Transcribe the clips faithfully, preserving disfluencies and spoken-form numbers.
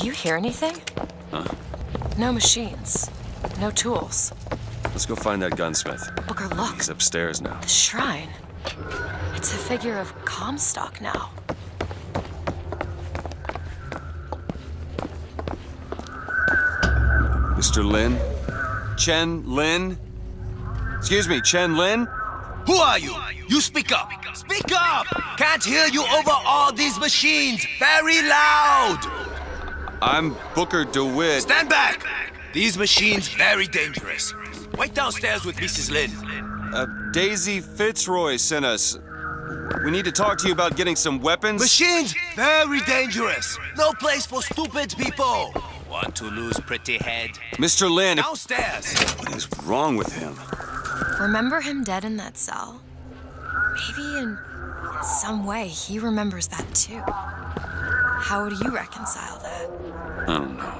Do you hear anything? Huh? No machines. No tools. Let's go find that gunsmith. Booker, look. He's upstairs now. The shrine. It's a figure of Comstock now. Mister Lin? Chen Lin? Excuse me, Chen Lin? Who are you? You speak up. Speak up! Can't hear you over all these machines. Very loud! I'm Booker DeWitt. Stand back! These machines very dangerous. Wait downstairs with Missus Lin. Uh, Daisy Fitzroy sent us. We need to talk to you about getting some weapons. Machines very dangerous. No place for stupid people. Want to lose pretty head? Mister Lin. Downstairs. What is wrong with him? Remember him dead in that cell? Maybe in some way he remembers that too. How would you reconcile that? I don't know.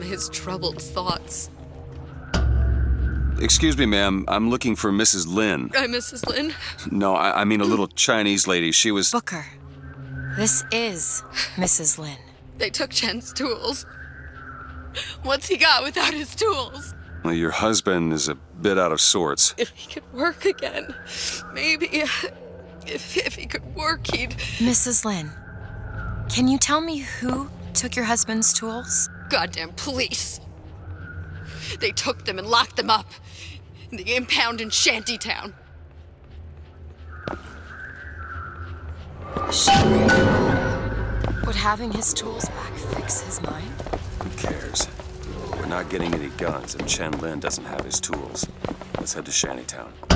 His troubled thoughts. Excuse me, ma'am. I'm looking for Missus Lin. Uh, Missus Lin? No, I, I mean a little Chinese lady. She was... Booker, this is Missus Lin. They took Chen's tools. What's he got without his tools? Well, your husband is a bit out of sorts. If he could work again, maybe... If, if he could work, he'd... Missus Lin, can you tell me who took your husband's tools? Goddamn police. They took them and locked them up in the impound in Shantytown. Shit. Would having his tools back fix his mind? Who cares? We're not getting any guns, and Chen Lin doesn't have his tools. Let's head to Shantytown.